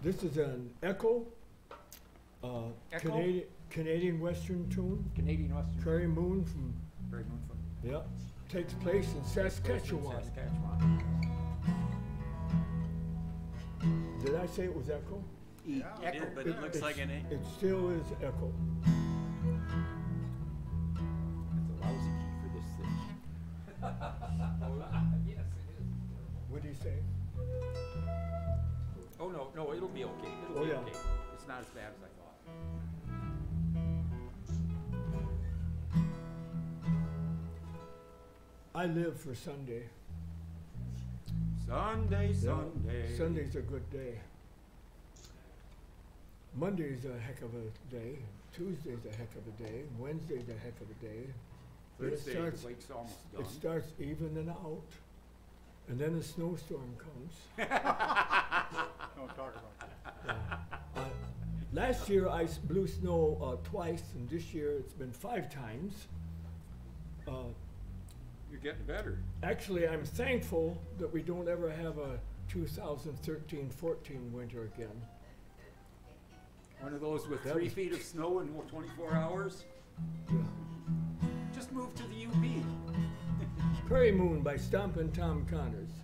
This is an echo, Canadian Western tune. Canadian Western. Prairie Moon from. Prairie Moon from. Yeah. Takes place in Saskatchewan. Did I say it was echo? Yeah, echo. Did, but it looks like an echo. It still is echo. That's a lousy key for this thing. Yes, it is. What do you say? Oh, no, no, it'll be okay. It'll be okay. It's not as bad as I thought. I live for Sunday. Sunday, Sunday. Sunday's a good day. Monday's a heck of a day. Tuesday's a heck of a day. Wednesday's a heck of a day. Thursday, the lake's almost done. It starts evening out. And then a snowstorm comes. Don't talk about that. Last year I blew snow twice, and this year it's been 5 times. You're getting better. Actually, I'm thankful that we don't ever have a 2013-14 winter again. One of those with 3 feet of snow in 24 hours? Yeah. Just move to the UP. Prairie Moon by Stompin' Tom Connors.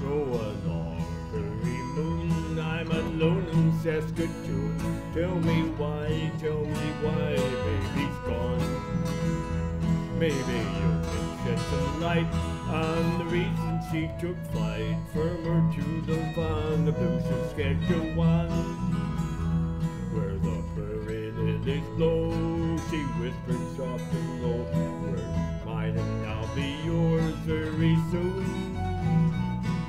Go along, Prairie Moon, I'm alone in Saskatoon. Tell me why, baby's gone. Maybe you can shed some light on the reason she took flight from her to the fond of blue Saskatchewan. Low, she whispered soft and low, where's mine and I'll be yours very soon.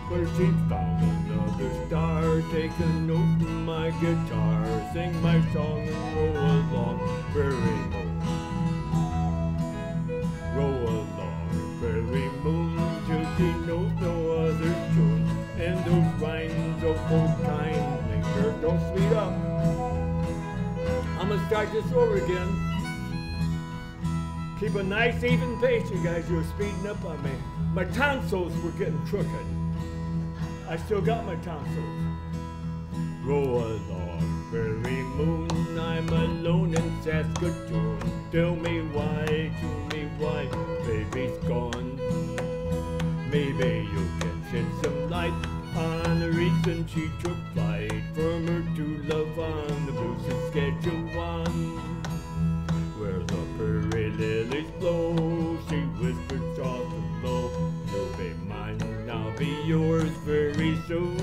Where she found another star, take a note from my guitar, sing my song and roll along, Prairie Moon. Roll along, Prairie Moon, till she knows no other tune, and those rhymes of both kinds make her don't speed up. I'm gonna start this over again. Keep a nice even pace, you guys. You're speeding up on me. My tonsils were getting crooked. I still got my tonsils. Roll along, Prairie Moon. I'm alone in Saskatoon. Tell me why, baby's gone. Maybe you can shed some light on the reason she took flight from her to love on the blue Saskatchewan, where the prairie lilies blow. She whispered soft and low, "You'll be mine, and I'll be yours very soon."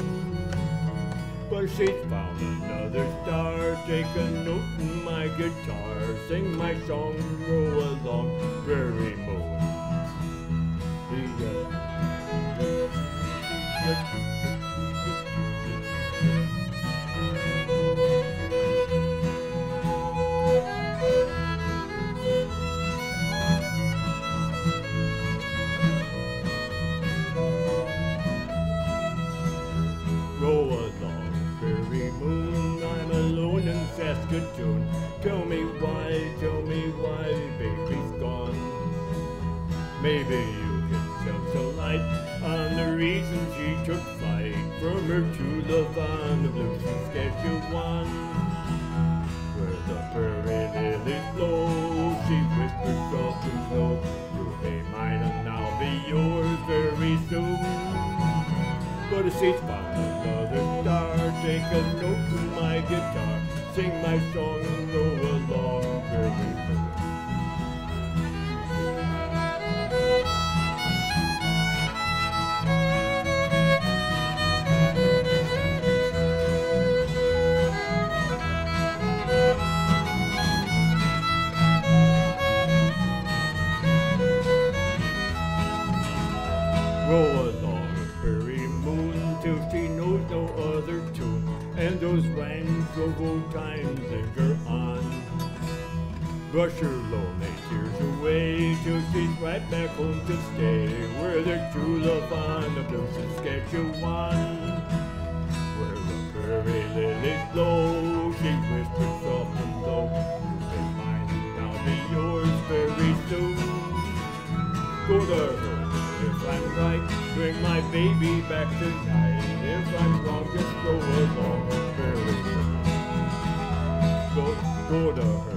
But she's found another star. Take a note in my guitar, sing my song, and roll along, Prairie Moon. Saskatoon, tell me why, baby's gone. Maybe you can shed some light on the reason she took flight from her true love on the blue Saskatchewan, where the prairie lilies blow. She whispered soft and low, "You'll be mine and I'll be yours very soon." But if she's found another star, take a note from my guitar. Sing my song and roll along, Prairie Moon. Old times linger on. Brush her lonely tears away till she's right back home to stay, where their true love on the blue Saskatchewan, where the prairie lilies blow. She whispers soft and low, "You'll be mine and I'll be yours very soon." Go to her if I'm right. night. Bring my baby back tonight. If I'm wrong, just go along with Prairie Moon. Go to her.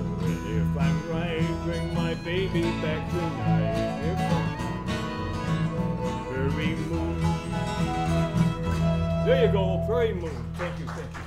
If I'm right, bring my baby back tonight. If I'm Prairie Moon. There you go, Prairie Moon. Thank you.